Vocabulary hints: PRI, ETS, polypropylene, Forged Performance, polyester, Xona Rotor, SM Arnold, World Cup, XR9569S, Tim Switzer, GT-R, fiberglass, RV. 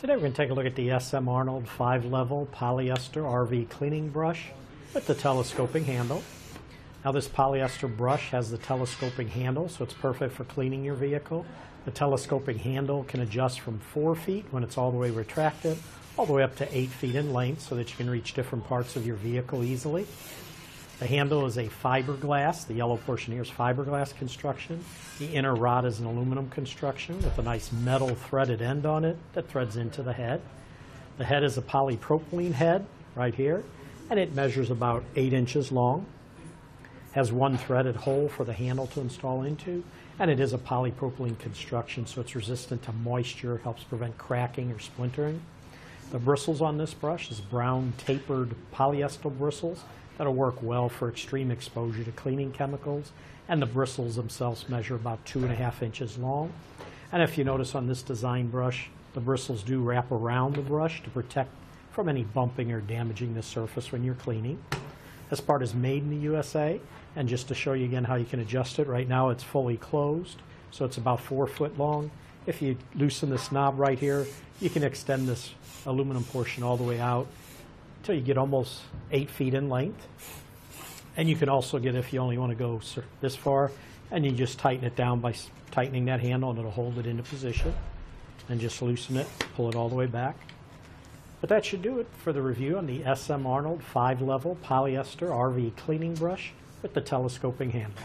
Today we're going to take a look at the SM Arnold 5-level polyester RV cleaning brush with the telescoping handle. Now this polyester brush has the telescoping handle, so it's perfect for cleaning your vehicle. The telescoping handle can adjust from 4 feet when it's all the way retracted, all the way up to 8 feet in length so that you can reach different parts of your vehicle easily. The handle is a fiberglass, the yellow portion here is fiberglass construction. The inner rod is an aluminum construction with a nice metal threaded end on it that threads into the head. The head is a polypropylene head right here, and it measures about 8 inches long. Has one threaded hole for the handle to install into, and it is a polypropylene construction, so it's resistant to moisture, helps prevent cracking or splintering. The bristles on this brush is brown tapered polyester bristles that'll work well for extreme exposure to cleaning chemicals, and the bristles themselves measure about 2.5 inches long. And if you notice on this design brush, the bristles do wrap around the brush to protect from any bumping or damaging the surface when you're cleaning. This part is made in the USA, and just to show you again how you can adjust it, right now it's fully closed, so it's about 4 foot long. If you loosen this knob right here, you can extend this aluminum portion all the way out until you get almost 8 feet in length. And you can also get, if you only want to go this far, and you just tighten it down by tightening that handle and it'll hold it into position. And just loosen it, pull it all the way back. But that should do it for the review on the SM Arnold 5-level polyester RV cleaning brush with the telescoping handle.